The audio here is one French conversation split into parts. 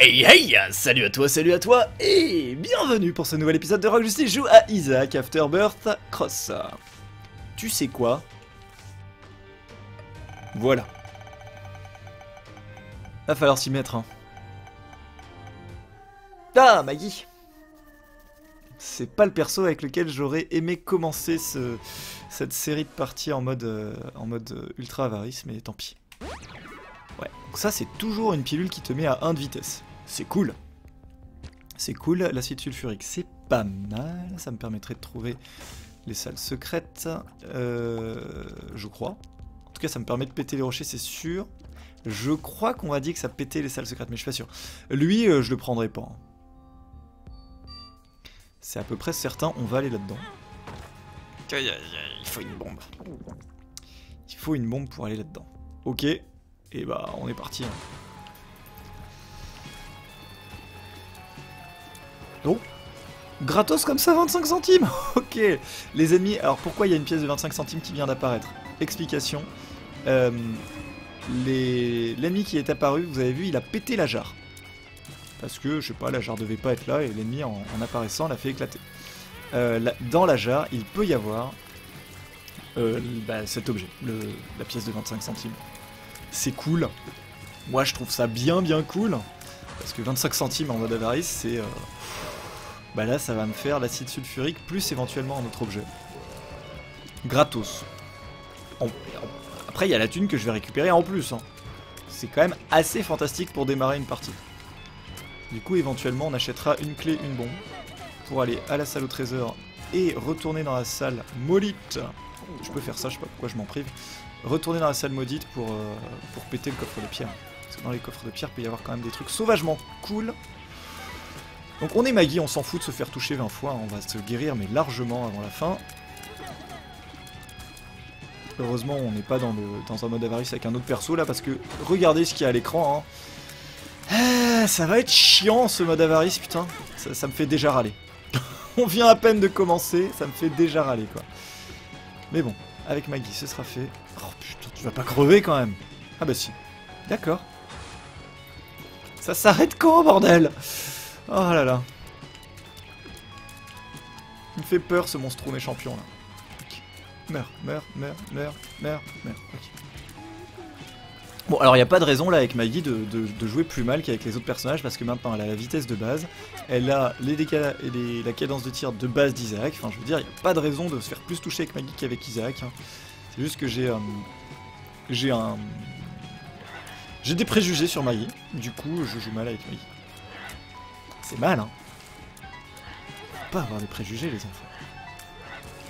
Hey hey, salut à toi, et bienvenue pour ce nouvel épisode de Rogue Justice joue à Isaac, Afterbirth+, Crossa. Tu sais quoi? Voilà. Va falloir s'y mettre, hein. Ah, Maggie! C'est pas le perso avec lequel j'aurais aimé commencer cette série de parties en mode Ultra-Avarice, mais tant pis. Ouais, donc ça c'est toujours une pilule qui te met à 1 de vitesse. C'est cool. C'est cool, l'acide sulfurique c'est pas mal, ça me permettrait de trouver les salles secrètes, je crois. En tout cas ça me permet de péter les rochers, c'est sûr. Je crois qu'on m'a dit que ça pétait les salles secrètes, mais je suis pas sûr. Lui, je le prendrai pas. C'est à peu près certain, on va aller là-dedans. Il faut une bombe. Il faut une bombe pour aller là-dedans. Ok, et bah on est parti. Donc, gratos comme ça, 25 centimes. Ok, les ennemis, alors pourquoi il y a une pièce de 25 centimes qui vient d'apparaître? Explication. L'ennemi qui est apparu, vous avez vu, il a pété la jarre. Parce que, je sais pas, la jarre devait pas être là et l'ennemi en apparaissant l'a fait éclater. Dans la jarre, il peut y avoir cet objet, la pièce de 25 centimes. C'est cool. Moi, je trouve ça bien cool. Parce que 25 centimes en mode avarice, c'est... là, ça va me faire l'acide sulfurique plus éventuellement un autre objet. Gratos. Après, il y a la thune que je vais récupérer en plus. Hein. C'est quand même assez fantastique pour démarrer une partie. Du coup, éventuellement, on achètera une clé, une bombe, pour aller à la salle au trésor et retourner dans la salle maudite. Je peux faire ça, je sais pas pourquoi je m'en prive. Retourner dans la salle maudite pour péter le coffre de pierre. Parce que dans les coffres de pierre, il peut y avoir quand même des trucs sauvagement cool. Donc on est Maggie, on s'en fout de se faire toucher 20 fois, on va se guérir, mais largement avant la fin. Heureusement, on n'est pas dans un mode avarice avec un autre perso, là, parce que regardez ce qu'il y a à l'écran, hein. Ça va être chiant ce mode avarice, putain. Ça me fait déjà râler. On vient à peine de commencer, ça me fait déjà râler, quoi. Mais bon, avec Maggie, ce sera fait. Oh putain, tu vas pas crever quand même. Ah bah si. D'accord. Ça s'arrête quand, bordel? Oh là là. Il me fait peur ce monstre méchant pion, là. Okay. Meurs. Ok. Bon, alors il n'y a pas de raison là avec Maggie de jouer plus mal qu'avec les autres personnages parce que maintenant elle a la vitesse de base, elle a les décalages et la cadence de tir de base d'Isaac, enfin je veux dire, il n'y a pas de raison de se faire plus toucher avec Maggie qu'avec Isaac. Hein. C'est juste que j'ai des préjugés sur Maggie, du coup je joue mal avec Maggie. C'est mal, hein. Faut pas avoir des préjugés les enfants.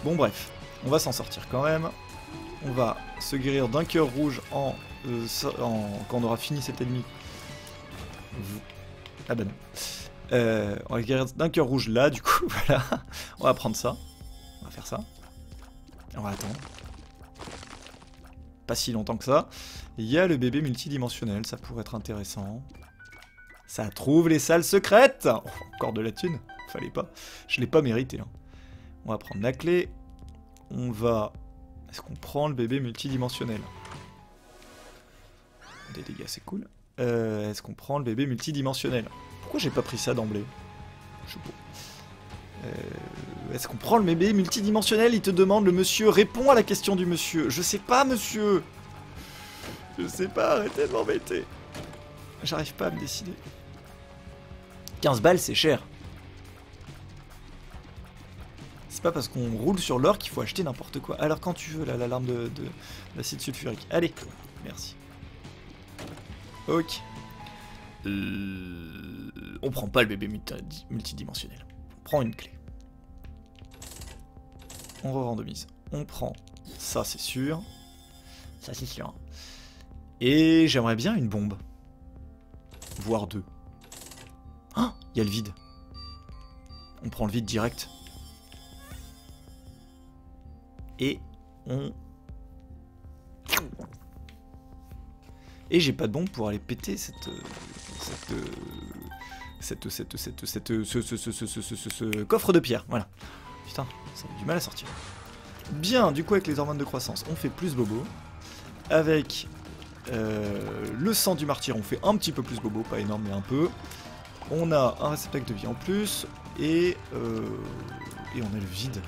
Bon bref, on va s'en sortir quand même. On va se guérir d'un cœur rouge quand on aura fini cet ennemi. Ah bah non. On va se guérir d'un cœur rouge là, du coup, voilà. On va prendre ça. On va faire ça. On va attendre. Pas si longtemps que ça. Il y a le bébé multidimensionnel, ça pourrait être intéressant. Ça trouve les salles secrètes. Oh, encore de la thune, fallait pas. Je l'ai pas mérité. Hein. On va prendre la clé. On va... Est-ce qu'on prend le bébé multidimensionnel? Des dégâts, c'est cool. Est-ce qu'on prend le bébé multidimensionnel? Pourquoi j'ai pas pris ça d'emblée? Je sais pas. Est-ce qu'on prend le bébé multidimensionnel? Il te demande, le monsieur. Réponds à la question du monsieur. Je sais pas, monsieur. Je sais pas, arrêtez de m'embêter. J'arrive pas à me décider. 15 balles, c'est cher. C'est pas parce qu'on roule sur l'or qu'il faut acheter n'importe quoi. Alors quand tu veux, là, l'alarme de l'acide sulfurique. Allez, merci. Ok. On prend pas le bébé multidimensionnel. On prend une clé. On revend de mise. On prend ça, c'est sûr. Ça, c'est sûr. Et j'aimerais bien une bombe. Voire deux. Ah, il y a le vide. On prend le vide direct. Et on... Et j'ai pas de bombe pour aller péter ce coffre de pierre, voilà. Putain, ça a du mal à sortir. Bien, du coup avec les hormones de croissance, on fait plus bobo. Avec le sang du martyr, on fait un petit peu plus bobo, pas énorme mais un peu. On a un réceptacle de vie en plus et on a le vide.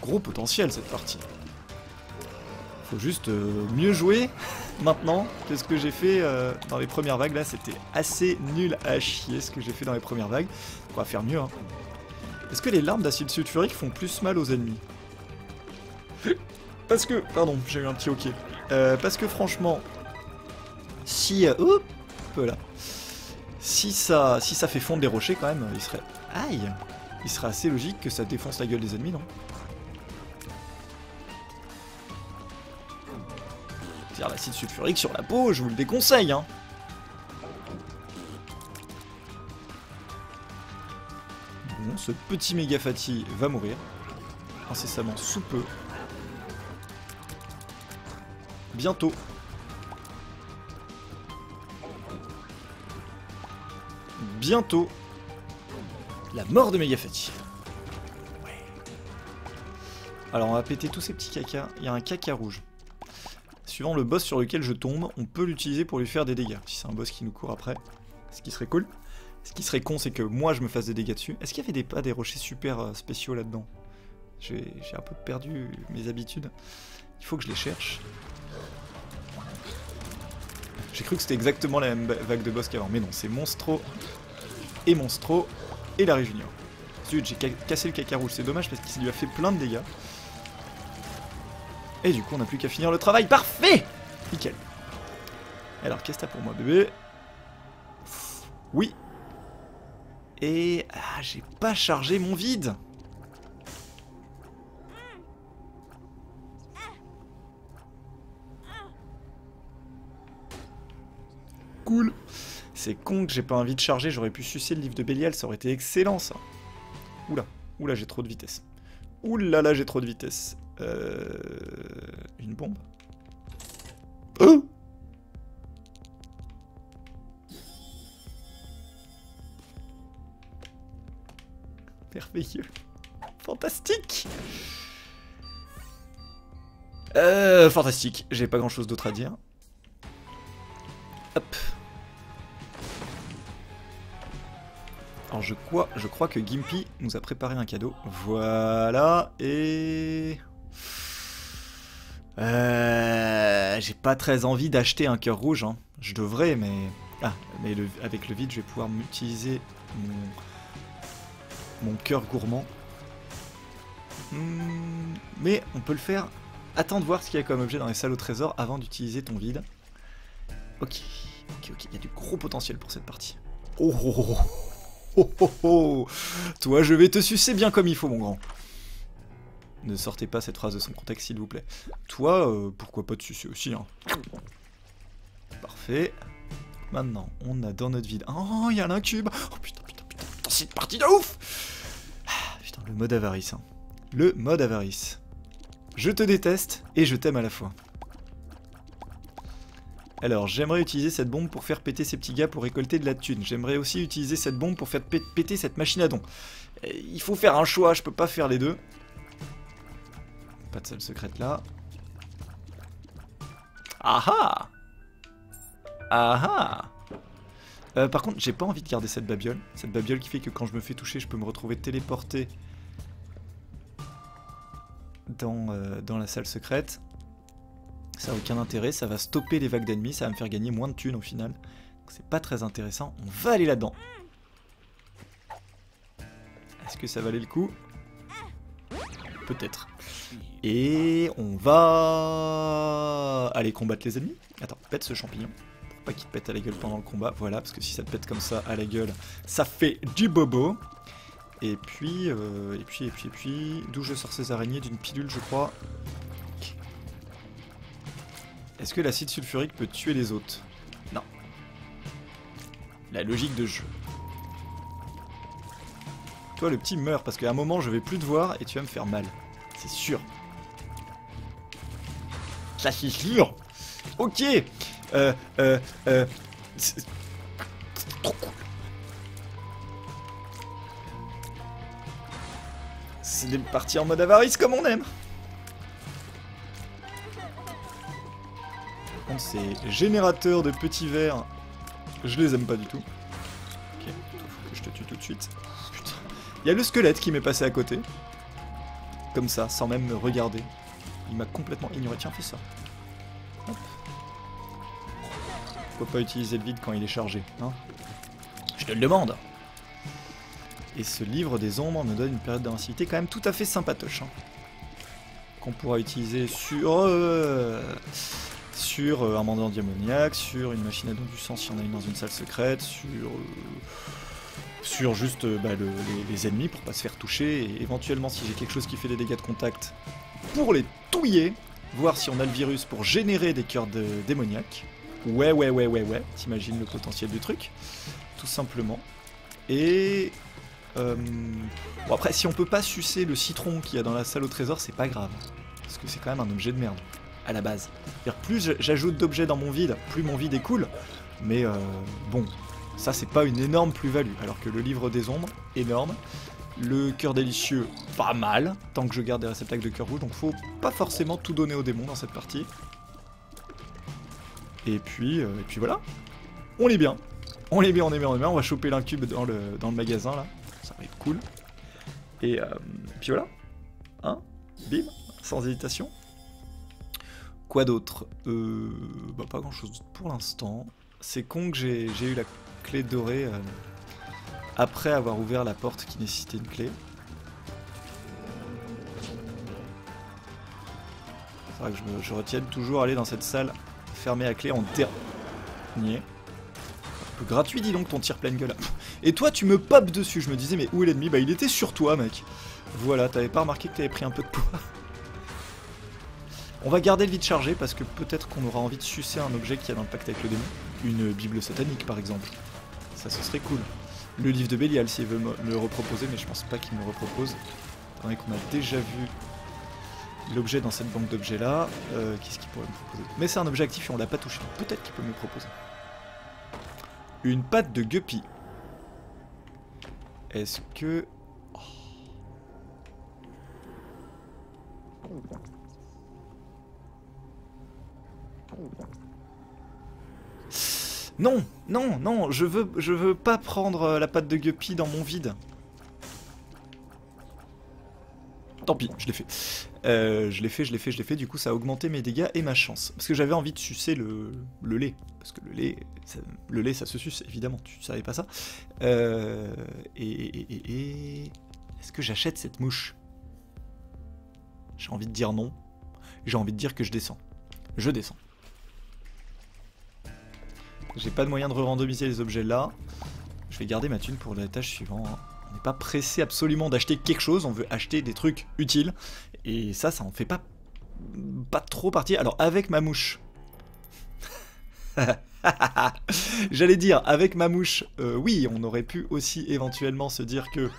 Gros potentiel cette partie. Faut juste mieux jouer maintenant que ce que j'ai fait dans les premières vagues. Là c'était assez nul à chier ce que j'ai fait dans les premières vagues. On va faire mieux hein. Est-ce que les larmes d'acide sulfurique font plus mal aux ennemis? Parce que... Pardon, j'ai eu un petit hoquet. Parce que franchement... Si... Oups là. Si ça fait fondre des rochers quand même, il serait... Aïe! Il serait assez logique que ça défonce la gueule des ennemis, non? Tire l'acide sulfurique sur la peau, je vous le déconseille, hein! Bon, ce petit méga fatty va mourir. Incessamment sous peu. Bientôt. Bientôt. La mort de Megafati. Ouais. Alors on va péter tous ces petits cacas. Il y a un caca rouge. Suivant le boss sur lequel je tombe, on peut l'utiliser pour lui faire des dégâts. Si c'est un boss qui nous court après, ce qui serait cool. Ce qui serait con, c'est que moi je me fasse des dégâts dessus. Est-ce qu'il y avait des rochers super spéciaux là-dedans? J'ai un peu perdu mes habitudes. Il faut que je les cherche. J'ai cru que c'était exactement la même vague de boss qu'avant, mais non, c'est Monstro et Larry Junior. Zut, j'ai cassé le caca rouge, c'est dommage parce qu'il lui a fait plein de dégâts. Et du coup, on n'a plus qu'à finir le travail, parfait! Nickel. Alors, qu'est-ce que t'as pour moi, bébé? Oui. Et... Ah, j'ai pas chargé mon vide. Cool. C'est con que j'ai pas envie de charger, j'aurais pu sucer le livre de Bélial, ça aurait été excellent ça. Oula, oula j'ai trop de vitesse. Oula là j'ai trop de vitesse. Une bombe. Oh merveilleux. Fantastique. Fantastique, j'ai pas grand chose d'autre à dire. Hop. Alors je crois que Gimpy nous a préparé un cadeau. Voilà, et... j'ai pas très envie d'acheter un cœur rouge, hein. Je devrais, mais... Ah, mais avec le vide, je vais pouvoir m'utiliser mon cœur gourmand. Mais on peut le faire... Attends de voir ce qu'il y a comme objet dans les salles au trésor avant d'utiliser ton vide. Ok, ok, ok, il y a du gros potentiel pour cette partie. Oh oh oh oh oh oh. Toi, je vais te sucer bien comme il faut, mon grand. Ne sortez pas cette phrase de son contexte, s'il vous plaît. Toi, pourquoi pas te sucer aussi, hein. Parfait. Maintenant, on a dans notre vide... Oh, il y a l'incube. Oh putain, putain, putain, putain, c'est une partie de ouf. Ah, putain, le mode avarice, hein. Le mode avarice. Je te déteste et je t'aime à la fois. Alors, j'aimerais utiliser cette bombe pour faire péter ces petits gars pour récolter de la thune. J'aimerais aussi utiliser cette bombe pour faire péter cette machine à dons. Il faut faire un choix, je peux pas faire les deux. Pas de salle secrète là. Ah ah! Ah ah! Par contre, j'ai pas envie de garder cette babiole. Cette babiole qui fait que quand je me fais toucher, je peux me retrouver téléporté dans la salle secrète. Ça n'a aucun intérêt, ça va stopper les vagues d'ennemis, ça va me faire gagner moins de thunes au final. Donc c'est pas très intéressant, on va aller là-dedans. Est-ce que ça valait le coup? Peut-être. Et on va aller combattre les ennemis. Attends, pète ce champignon, pour pas qu'il te pète à la gueule pendant le combat. Voilà, parce que si ça te pète comme ça à la gueule, ça fait du bobo. Et puis, d'où je sors ces araignées? D'une pilule, je crois. Est-ce que l'acide sulfurique peut tuer les hôtes? Non. La logique de jeu. Toi, le petit meurt parce qu'à un moment, je vais plus te voir et tu vas me faire mal. C'est sûr. Ça, c'est sûr. Ok. C'est trop cool. C'est des parties en mode avarice comme on aime. Ces générateurs de petits verres Je les aime pas du tout. Ok, faut que je te tue tout de suite. Putain. Il y a le squelette qui m'est passé à côté. Comme ça, sans même me regarder. Il m'a complètement ignoré. Tiens, fais ça. Hop. Faut pas utiliser le vide quand il est chargé, hein. Je te le demande. Et ce livre des ombres me donne une période d'invincibilité quand même tout à fait sympatoche. Hein. Qu'on pourra utiliser sur un mandat démoniaque, sur une machine à don du sang si on a une dans une salle secrète, sur juste les ennemis pour pas se faire toucher, et éventuellement si j'ai quelque chose qui fait des dégâts de contact, pour les touiller, voir si on a le virus pour générer des cœurs démoniaques. Ouais, t'imagines le potentiel du truc, tout simplement. Et... bon après, si on peut pas sucer le citron qu'il y a dans la salle au trésor, c'est pas grave. Parce que c'est quand même un objet de merde, à la base. Plus j'ajoute d'objets dans mon vide, plus mon vide est cool. Mais bon, ça c'est pas une énorme plus-value. Alors que le livre des ombres, énorme. Le cœur délicieux, pas mal. Tant que je garde des réceptacles de cœur rouge, donc faut pas forcément tout donner aux démons dans cette partie. Et puis voilà. On est bien. On est bien. On va choper l'incube dans le magasin là. Ça va être cool. Et puis voilà. Hein, bim, sans hésitation. Quoi d'autre? Pas grand chose pour l'instant. C'est con que j'ai eu la clé dorée après avoir ouvert la porte qui nécessitait une clé. C'est vrai que je retienne toujours aller dans cette salle fermée à clé en dernier. Un peu gratuit dis donc ton tir pleine gueule. Et toi tu me popes dessus, je me disais mais où est l'ennemi? Bah il était sur toi mec. Voilà, t'avais pas remarqué que t'avais pris un peu de poids. On va garder le vide chargé parce que peut-être qu'on aura envie de sucer un objet qui a un pacte avec le démon. Une bible satanique par exemple. Ça ce serait cool. Le livre de Bélial s'il veut me le reproposer, mais je pense pas qu'il me le repropose. Étant donné qu'on a déjà vu l'objet dans cette banque d'objets là. Qu'est-ce qu'il pourrait me proposer? Mais c'est un objet actif et on l'a pas touché. Peut-être qu'il peut me le proposer. Une patte de Guppy. Est-ce que... Oh. Non, je veux pas prendre la patte de Guppy dans mon vide. Tant pis, je l'ai fait. Je l'ai fait, du coup ça a augmenté mes dégâts et ma chance. Parce que j'avais envie de sucer le lait. Parce que le lait ça se suce, évidemment, tu savais pas ça. Est-ce que j'achète cette mouche? J'ai envie de dire non. J'ai envie de dire que je descends. Je descends. J'ai pas de moyen de re-randomiser les objets là. Je vais garder ma thune pour l'étage suivant. On n'est pas pressé absolument d'acheter quelque chose, on veut acheter des trucs utiles. Et ça en fait pas trop partie. Alors avec ma mouche... J'allais dire, avec ma mouche, oui, on aurait pu aussi éventuellement se dire que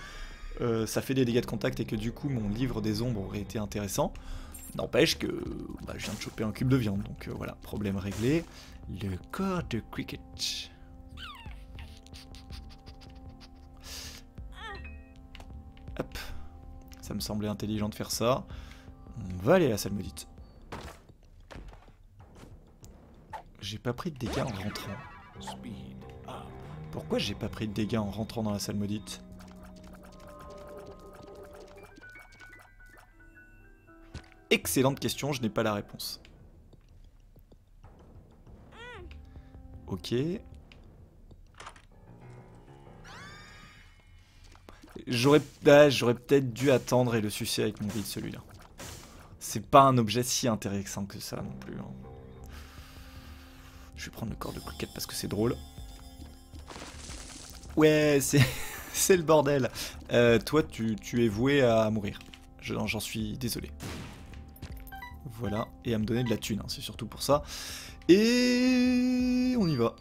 ça fait des dégâts de contact et que du coup mon livre des ombres aurait été intéressant. N'empêche que je viens de choper un cube de viande, donc voilà, problème réglé. Le corps de cricket. Hop. Ça me semblait intelligent de faire ça. On va aller à la salle maudite. J'ai pas pris de dégâts en rentrant. Pourquoi j'ai pas pris de dégâts en rentrant dans la salle maudite? Excellente question, je n'ai pas la réponse. Ok. J'aurais peut-être dû attendre et le sucer avec mon vide celui-là. C'est pas un objet si intéressant que ça non plus. Hein. Je vais prendre le corps de cricket parce que c'est drôle. Ouais, c'est le bordel. Toi, tu es voué à mourir. J'en suis désolé. Voilà, et à me donner de la thune, hein, c'est surtout pour ça. Et on y va.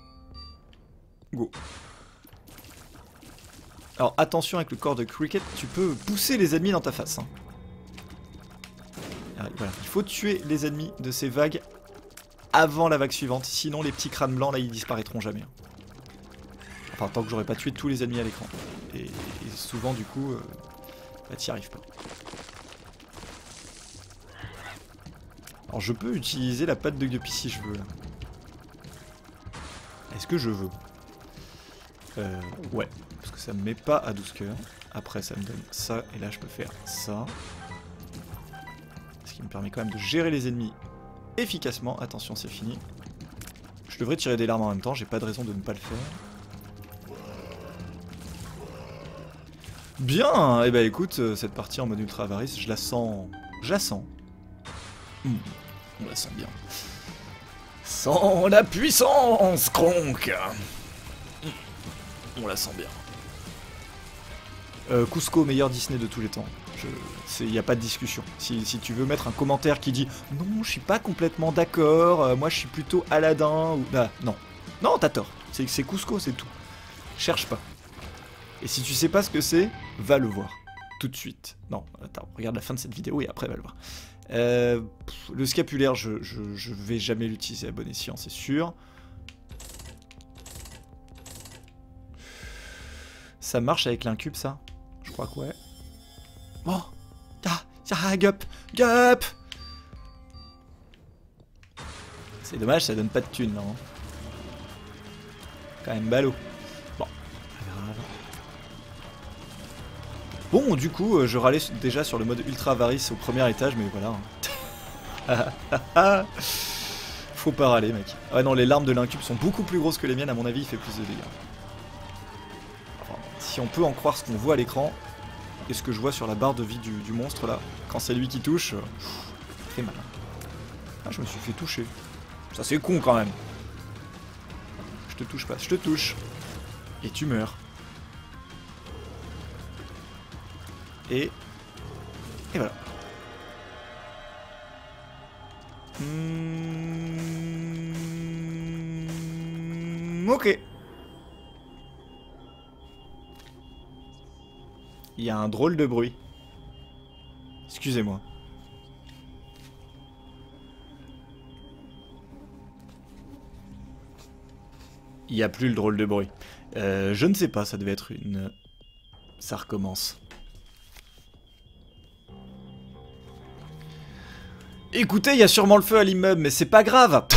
Go. Alors attention avec le corps de cricket, tu peux pousser les ennemis dans ta face. Hein. Alors, voilà. Il faut tuer les ennemis de ces vagues avant la vague suivante, sinon les petits crânes blancs là ils disparaîtront jamais. Hein. Enfin tant que j'aurai pas tué tous les ennemis à l'écran. Et souvent du coup, t'y arrives pas. Alors je peux utiliser la patte de Guppy si je veux. Est-ce que je veux? Ouais, parce que ça me met pas à 12 cœurs. Après ça me donne ça, et là je peux faire ça. Ce qui me permet quand même de gérer les ennemis efficacement. Attention, c'est fini. Je devrais tirer des larmes en même temps, j'ai pas de raison de ne pas le faire. Bien. Et bah écoute, cette partie en mode ultra-avarice, je la sens... Je la sens. On la sent bien. Sans la puissance, Kronk. On la sent bien. Cusco, meilleur Disney de tous les temps. Il n'y a pas de discussion. Si tu veux mettre un commentaire qui dit « Non, je suis pas complètement d'accord, moi je suis plutôt Aladdin » ou... Bah, non. Non, t'as tort. C'est Cusco, c'est tout. Cherche pas. Et si tu sais pas ce que c'est, va le voir. Tout de suite. Non, attends, regarde la fin de cette vidéo et après va le voir. Le scapulaire, je vais jamais l'utiliser à bon escient, c'est sûr. Ça marche avec l'incube, ça? Je crois que ouais. Bon. Ah, Gup. C'est dommage, ça donne pas de thunes, là. Hein. Quand même ballot. Bon. Bon, du coup, je râlais déjà sur le mode ultra-avarice au premier étage, mais voilà. Hein. Faut pas râler, mec. Ah non, les larmes de l'incube sont beaucoup plus grosses que les miennes, à mon avis, il fait plus de dégâts. Si on peut en croire ce qu'on voit à l'écran, et ce que je vois sur la barre de vie du monstre là, quand c'est lui qui touche, fait mal. Ah, je me suis fait toucher. Ça c'est con quand même. Je te touche pas, je te touche. Et tu meurs. Et voilà. Ok. Il y a un drôle de bruit. Excusez-moi. Il n'y a plus le drôle de bruit. Je ne sais pas, ça devait être une... Ça recommence. Écoutez, il y a sûrement le feu à l'immeuble, mais c'est pas grave.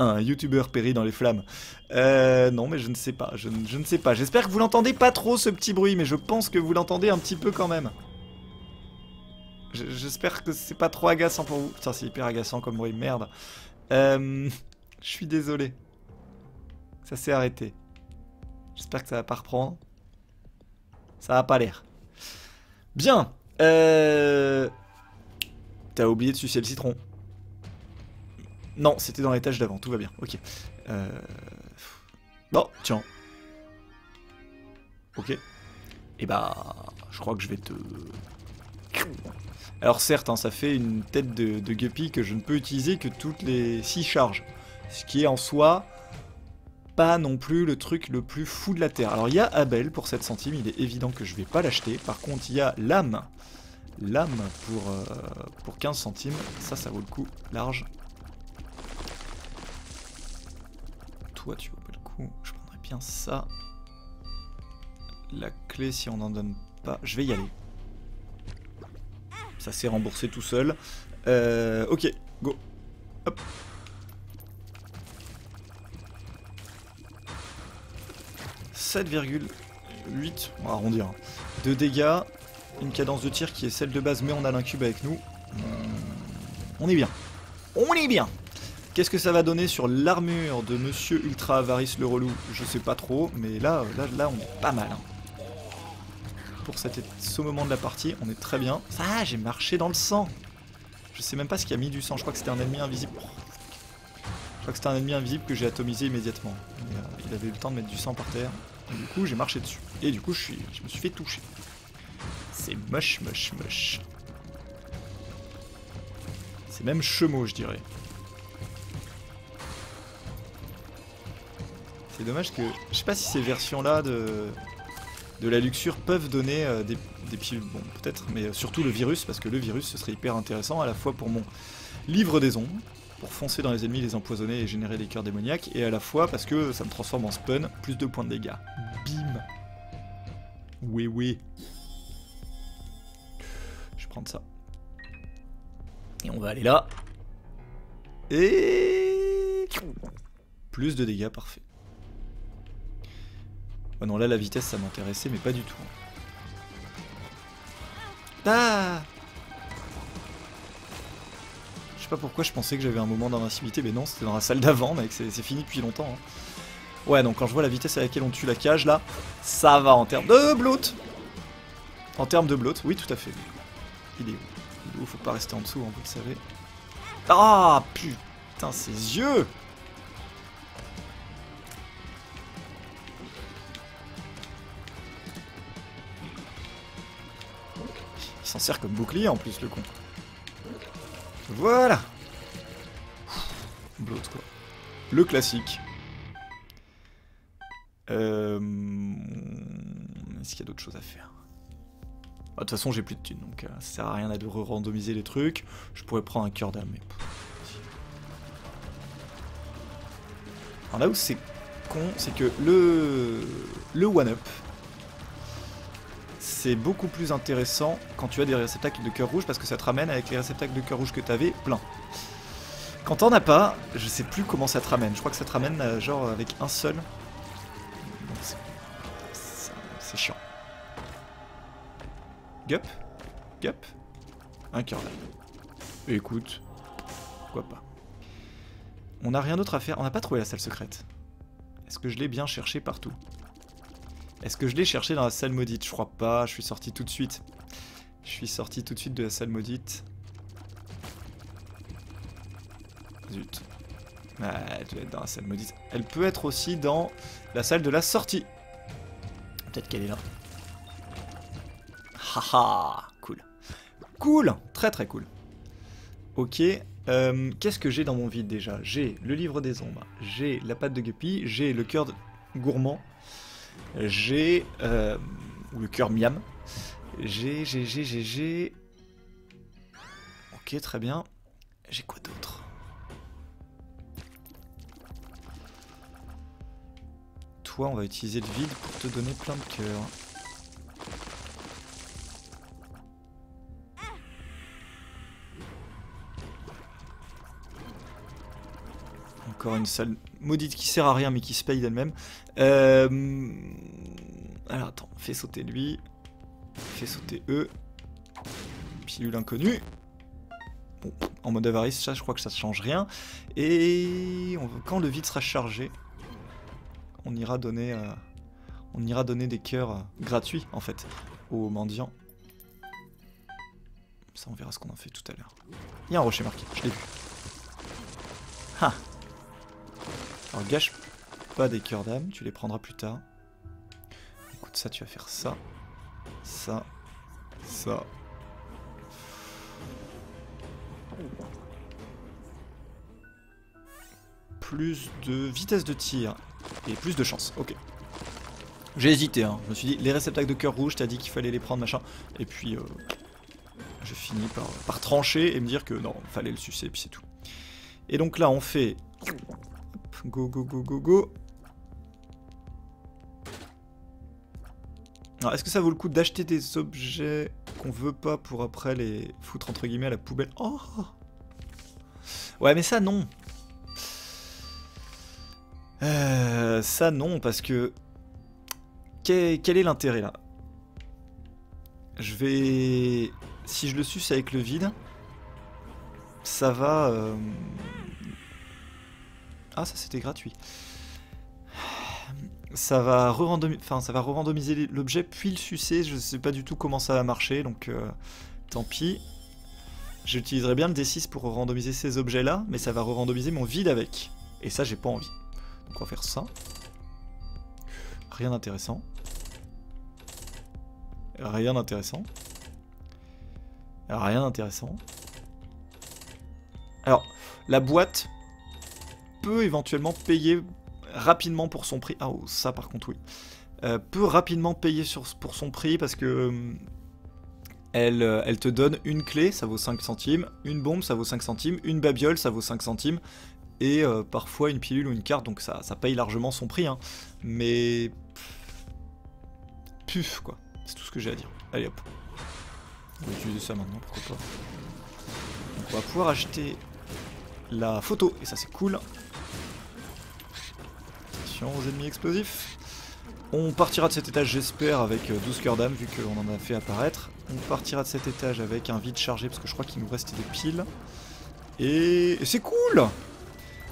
Un youtubeur périt dans les flammes. Non, mais je ne sais pas. Je ne sais pas. J'espère que vous l'entendez pas trop, ce petit bruit, mais je pense que vous l'entendez un petit peu quand même. J'espère que c'est pas trop agaçant pour vous. Putain, c'est hyper agaçant comme bruit, merde. Je suis désolé. Ça s'est arrêté. J'espère que ça va pas reprendre. Ça va pas l'air. Bien. T'as oublié de sucer le citron. Non, c'était dans l'étage d'avant, tout va bien, ok. Bon, tiens. Ok. Et bah, je crois que je vais te... Alors certes, hein, ça fait une tête de Guppy que je ne peux utiliser que toutes les 6 charges. Ce qui est en soi, pas non plus le truc le plus fou de la Terre. Alors il y a Abel pour 7 centimes, il est évident que je vais pas l'acheter. Par contre, il y a l'âme. L'âme pour 15 centimes, ça vaut le coup large. Toi, tu vois pas le coup, je prendrais bien ça. La clé, si on n'en donne pas, je vais y aller. Ça s'est remboursé tout seul. Ok, go. Hop. ,8, on va arrondir. Hein. 2 dégâts, une cadence de tir qui est celle de base, mais on a l'incube avec nous. On est bien. On est bien. Qu'est-ce que ça va donner sur l'armure de Monsieur Ultra Avarice le relou? Je sais pas trop, mais là, on est pas mal. Hein. Pour ce moment de la partie, on est très bien. Ah, j'ai marché dans le sang. Je sais même pas ce qui a mis du sang. Je crois que c'était un ennemi invisible. Je crois que c'était un ennemi invisible que j'ai atomisé immédiatement. Il avait eu le temps de mettre du sang par terre. Et du coup, j'ai marché dessus. Et du coup, je me suis fait toucher. C'est moche, moche, moche. C'est même chemo, je dirais. C'est dommage que... Je sais pas si ces versions-là de la luxure peuvent donner des pilules. Bon, peut-être, mais surtout le virus, parce que le virus, ce serait hyper intéressant, à la fois pour mon livre des ombres, pour foncer dans les ennemis, les empoisonner et générer des cœurs démoniaques, et à la fois parce que ça me transforme en spawn, plus 2 points de dégâts. Bim. Oui, oui. Je vais prendre ça. Et on va aller là. Et... Plus de dégâts, parfait. Oh non, là la vitesse ça m'intéressait, mais pas du tout. Ah, je sais pas pourquoi je pensais que j'avais un moment d'invincibilité, mais non, c'était dans la salle d'avant, mec, c'est fini depuis longtemps. Hein. Ouais, donc quand je vois la vitesse à laquelle on tue la cage, là, ça va en termes de bloat. En termes de bloat, oui, tout à fait. Il est où? Il est où? Faut pas rester en dessous, hein, vous le savez. Ah, putain, ses yeux! Il s'en sert comme bouclier en plus, le con. Voilà. Bloat, quoi. Le classique. Est-ce qu'il y a d'autres choses à faire? De toute façon, j'ai plus de thunes, donc ça sert à rien de re-randomiser les trucs. Je pourrais prendre un cœur d'âme, mais... Alors là où c'est con, c'est que le one-up, c'est beaucoup plus intéressant quand tu as des réceptacles de cœur rouge, parce que ça te ramène avec les réceptacles de cœur rouge que t'avais, plein. Quand t'en as pas, je sais plus comment ça te ramène. Je crois que ça te ramène genre avec un seul. C'est chiant. Gup, gup, un cœur d'âme. Écoute, pourquoi pas. On n'a rien d'autre à faire, on n'a pas trouvé la salle secrète. Est-ce que je l'ai bien cherché partout? Est-ce que je l'ai cherché dans la salle maudite? Je crois pas, je suis sorti tout de suite. Je suis sorti tout de suite de la salle maudite. Zut. Ah, elle doit être dans la salle maudite. Elle peut être aussi dans la salle de la sortie. Peut-être qu'elle est là. Haha, cool. Cool, très très cool. Ok, qu'est-ce que j'ai dans mon vide déjà? J'ai le livre des ombres, j'ai la patte de Guppy, j'ai le cœur gourmand, j'ai... ou le cœur miam. J'ai... Ok, très bien. J'ai quoi d'autre? Toi, on va utiliser le vide pour te donner plein de cœurs. Encore une salle maudite qui sert à rien mais qui se paye d'elle-même. Alors attends, fais sauter lui. Fais sauter eux. Pilule inconnue. Bon, en mode avarice, ça je crois que ça ne change rien. Et on, quand le vide sera chargé, on ira donner des cœurs gratuits en fait aux mendiants. Ça on verra ce qu'on en fait tout à l'heure. Il y a un rocher marqué, je l'ai vu. Ha! Alors gâche pas des cœurs d'âme, tu les prendras plus tard. Écoute, ça tu vas faire ça, ça, ça. Plus de vitesse de tir et plus de chance, ok. J'ai hésité, hein. Je me suis dit, les réceptacles de cœur rouge, t'as dit qu'il fallait les prendre, machin. Et puis, j'ai fini par trancher et me dire que non, fallait le sucer et puis c'est tout. Et donc là, on fait... Go, go, go, go, go. Alors, est-ce que ça vaut le coup d'acheter des objets qu'on veut pas pour après les foutre entre guillemets à la poubelle? Oh! Ouais, mais ça, non. Ça, non, parce que... Quel est l'intérêt, là? Je vais... Si je le suce avec le vide, ça va... Ah, ça c'était gratuit. Ça va re-randomiser l'objet puis le sucer. Je sais pas du tout comment ça va marcher, donc tant pis. J'utiliserai bien le D6 pour randomiser ces objets là, mais ça va re-randomiser mon vide avec. Et ça j'ai pas envie. Donc on va faire ça. Rien d'intéressant. Rien d'intéressant. Rien d'intéressant. Alors, la boîte... peut éventuellement payer rapidement pour son prix. Ah, oh, ça par contre, oui. Peut rapidement payer pour son prix parce que elle te donne une clé, ça vaut 5 centimes, une bombe, ça vaut 5 centimes, une babiole, ça vaut 5 centimes, et parfois une pilule ou une carte, donc ça paye largement son prix. Hein. Mais... Puf, quoi. C'est tout ce que j'ai à dire. Allez, hop. On va utiliser ça maintenant, pourquoi pas. Donc, on va pouvoir acheter la photo, et ça c'est cool. Aux ennemis explosifs. On partira de cet étage, j'espère, avec 12 cœurs d'âme, vu qu'on en a fait apparaître. On partira de cet étage avec un vide chargé, parce que je crois qu'il nous reste des piles. Et c'est cool!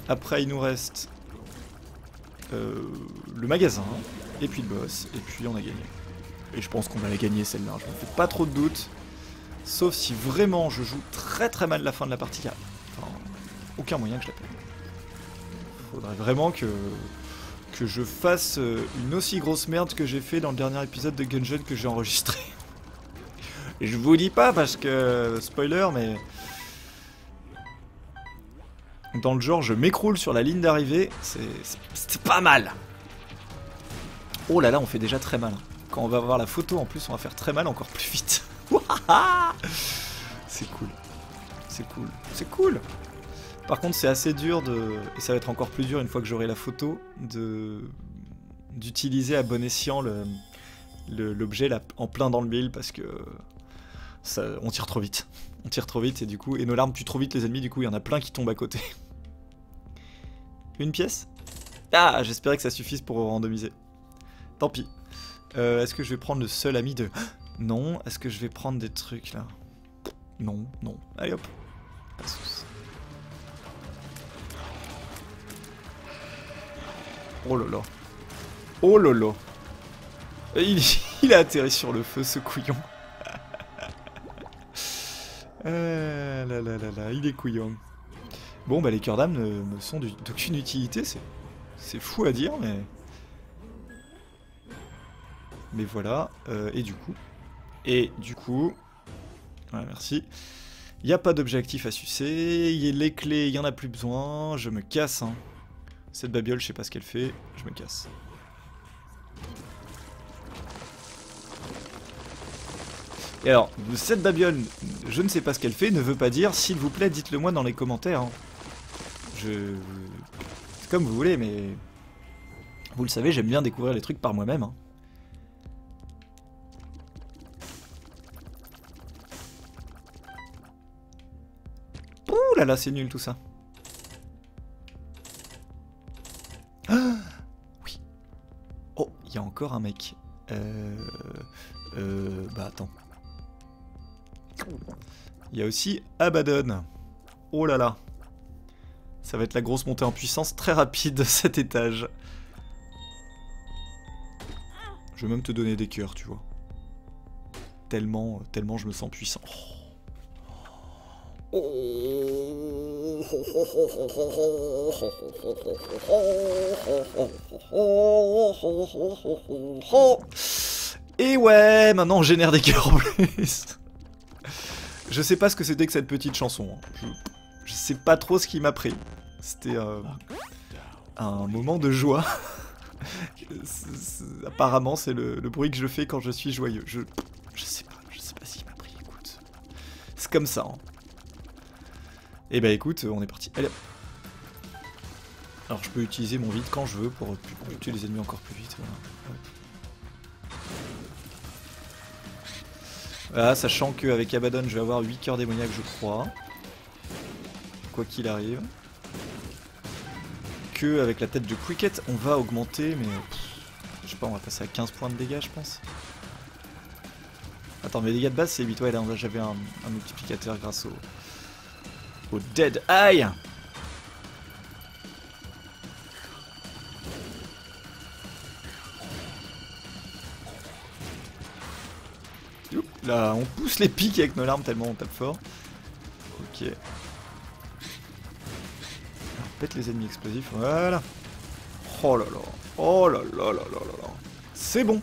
Après, il nous reste le magasin, et puis le boss, et puis on a gagné. Et je pense qu'on va la gagner, celle-là, je ne fais pas trop de doute. Sauf si vraiment je joue très très mal la fin de la partie, car enfin, aucun moyen que je la perde. Faudrait vraiment que je fasse une aussi grosse merde que j'ai fait dans le dernier épisode de Gungeon que j'ai enregistré. Et je vous dis pas parce que... spoiler, mais... dans le genre, je m'écroule sur la ligne d'arrivée, c'est pas mal. Oh là là, on fait déjà très mal. Quand on va voir la photo, en plus, on va faire très mal encore plus vite. C'est cool. C'est cool. C'est cool. Par contre, c'est assez dur de... et ça va être encore plus dur une fois que j'aurai la photo, de... d'utiliser à bon escient l'objet en plein dans le mille, parce que... ça, on tire trop vite. On tire trop vite et du coup... et nos larmes tuent trop vite les ennemis, du coup il y en a plein qui tombent à côté. Une pièce? Ah, j'espérais que ça suffise pour randomiser. Tant pis. Est-ce que je vais prendre le seul ami de... non. Est-ce que je vais prendre des trucs là? Non, non. Allez hop. Pas de soucis. Oh lolo. Oh lolo. Il a atterri sur le feu, ce couillon. Là, là, là, là, il est couillon. Bon bah les cœurs d'âme ne sont d'aucune utilité, c'est fou à dire, mais... mais voilà, et du coup... ouais, merci. Il n'y a pas d'objectif à sucer, les clés, il n'y en a plus besoin, je me casse, hein. Cette babiole, je sais pas ce qu'elle fait, je me casse. Et alors, cette babiole, je ne sais pas ce qu'elle fait, ne veut pas dire, s'il vous plaît, dites-le moi dans les commentaires. Hein. C'est comme vous voulez, mais... vous le savez, j'aime bien découvrir les trucs par moi-même. Hein. Ouh là là, c'est nul tout ça. Ah oui. Oh, il y a encore un mec. Bah attends. Il y a aussi Abaddon. Oh là là. Ça va être la grosse montée en puissance très rapide de cet étage. Je vais même te donner des cœurs, tu vois. Tellement, tellement je me sens puissant. Oh. Et ouais, maintenant on génère des cœurs en plus. Je sais pas ce que c'était que cette petite chanson. Je sais pas trop ce qui m'a pris. C'était un moment de joie. Apparemment, c'est le bruit que je fais quand je suis joyeux. Je sais pas ce qui m'a pris, écoute. C'est comme ça, hein. Et bah écoute, on est parti. Allez. Alors je peux utiliser mon vide quand je veux pour buter les ennemis encore plus vite. Voilà. Voilà, sachant qu'avec Abaddon, je vais avoir 8 cœurs démoniaques, je crois. Quoi qu'il arrive. Que avec la tête de Cricket, on va augmenter, mais... je sais pas, on va passer à 15 points de dégâts, je pense. Attends, mes dégâts de base, c'est 8. Ouais, là, j'avais un multiplicateur grâce au Dead Eye. Là, on pousse les pics avec nos larmes tellement on tape fort. Ok. On pète les ennemis explosifs, voilà. Oh là là, oh là là là là là. C'est bon.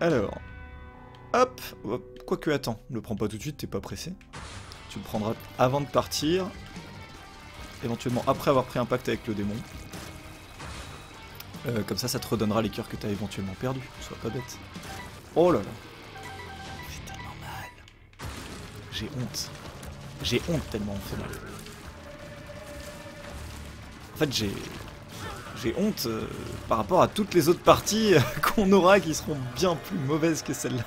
Alors. Hop, hop. Quoique, attends, ne le prends pas tout de suite, t'es pas pressé. Tu le prendras avant de partir. Éventuellement après avoir pris un pacte avec le démon. Comme ça, ça te redonnera les cœurs que t'as éventuellement perdus. Sois pas bête. Oh là là. J'ai tellement mal. J'ai honte. J'ai honte tellement on fait mal. En fait, j'ai honte par rapport à toutes les autres parties qu'on aura qui seront bien plus mauvaises que celle-là.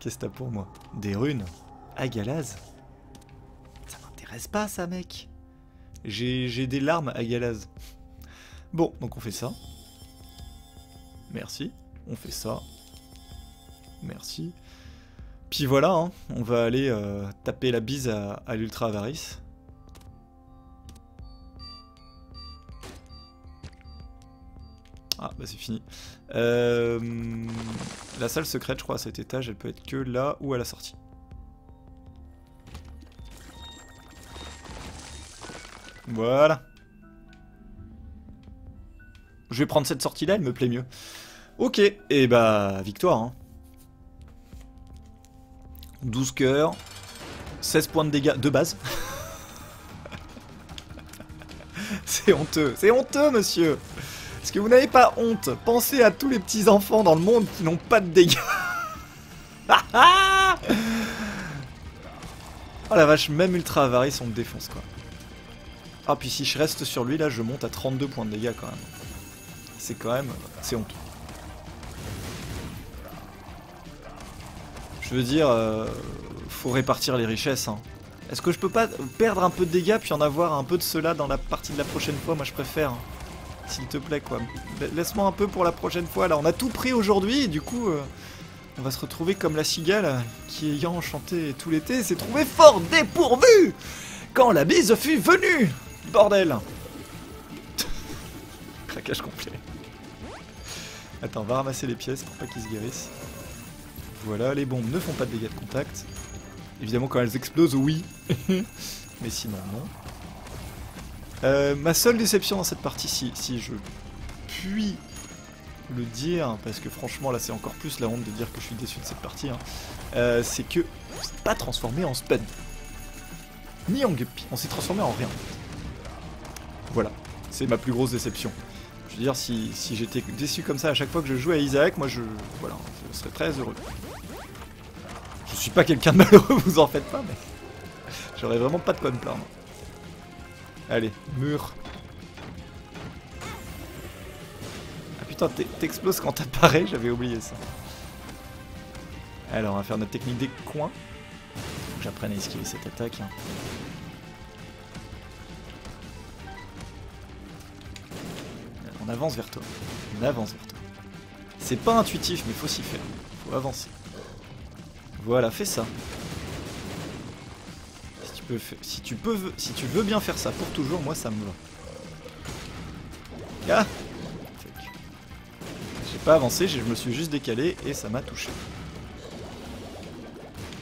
Qu'est-ce que t'as pour moi? Des runes? Agalaz? Ça m'intéresse. m'intéresse pas ça, mec. J'ai des larmes à Galaz. Bon, donc on fait ça. Merci. On fait ça. Merci. Puis voilà, hein, on va aller taper la bise à l'Ultra-Avarice. Ah, bah c'est fini. La salle secrète, je crois, à cet étage, elle peut être que là ou à la sortie. Voilà. Je vais prendre cette sortie-là, elle me plaît mieux. Ok, et bah, victoire. Hein. 12 cœurs, 16 points de dégâts de base. C'est honteux, monsieur. Est-ce que vous n'avez pas honte? Pensez à tous les petits enfants dans le monde qui n'ont pas de dégâts. Oh la vache, même Ultra-Avarice, on me défonce, quoi. Ah, puis si je reste sur lui, là, je monte à 32 points de dégâts, quand même. C'est quand même... c'est honteux. Je veux dire, faut répartir les richesses, hein. Est-ce que je peux pas perdre un peu de dégâts, puis en avoir un peu de cela dans la partie de la prochaine fois? Moi, je préfère... S'il te plaît, quoi. Laisse-moi un peu pour la prochaine fois. Là, on a tout pris aujourd'hui, et du coup, on va se retrouver comme la cigale qui, ayant enchanté tout l'été, s'est trouvée fort dépourvue quand la bise fut venue. Bordel. Craquage complet. Attends, on va ramasser les pièces pour pas qu'ils se guérissent. Voilà, les bombes ne font pas de dégâts de contact. Évidemment, quand elles explosent, oui. Mais sinon, non. Ma seule déception dans cette partie, si je puis le dire, parce que franchement là c'est encore plus la honte de dire que je suis déçu de cette partie, hein, c'est que on s'est pas transformé en Spade, ni en Guppy, on s'est transformé en rien. Voilà, c'est ma plus grosse déception. Je veux dire, si j'étais déçu comme ça à chaque fois que je jouais à Isaac, moi voilà, je serais très heureux. Je suis pas quelqu'un de malheureux, vous en faites pas, mais j'aurais vraiment pas de quoi me plaindre. Allez, mur. Ah putain, t'exploses quand t'apparais, j'avais oublié ça. Alors, on va faire notre technique des coins. Faut que j'apprenne à esquiver cette attaque. Hein. On avance vers toi. On avance vers toi. C'est pas intuitif, mais faut s'y faire. Faut avancer. Voilà, fais ça. Si tu veux bien faire ça pour toujours, moi ça me va. Ah, j'ai pas avancé, je me suis juste décalé et ça m'a touché.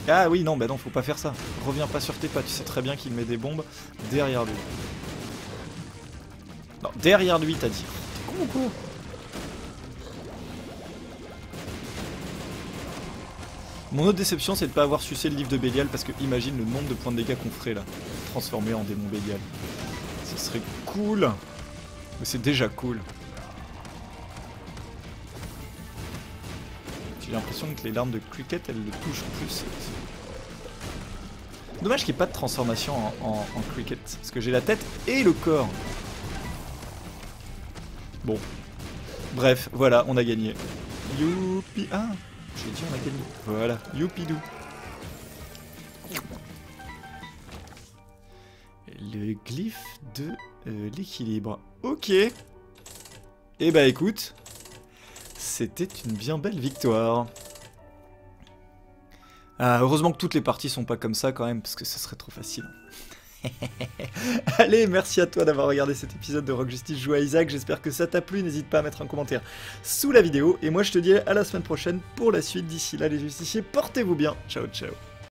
Ah oui, non, bah non, faut pas faire ça. Reviens pas sur tes pas, tu sais très bien qu'il met des bombes derrière lui. Non, derrière lui, t'as dit. T'es con ou quoi? Mon autre déception, c'est de ne pas avoir sucé le livre de Bélial, parce que imagine le nombre de points de dégâts qu'on ferait là, transformé en démon Bélial. Ce serait cool, mais c'est déjà cool. J'ai l'impression que les larmes de Cricket, elles le touchent plus. Dommage qu'il n'y ait pas de transformation en Cricket, parce que j'ai la tête et le corps. Bon, bref, voilà, on a gagné. Youpi, ah. J'ai dit on a gagné. Voilà, youpidou. Le glyphe de l'équilibre. Ok. Et bah écoute, c'était une bien belle victoire. Ah, heureusement que toutes les parties sont pas comme ça quand même, parce que ce serait trop facile. Allez, merci à toi d'avoir regardé cet épisode de Rogue Justice joue à Isaac, j'espère que ça t'a plu, n'hésite pas à mettre un commentaire sous la vidéo, et moi je te dis à la semaine prochaine pour la suite, d'ici là les justiciers, portez-vous bien, ciao ciao.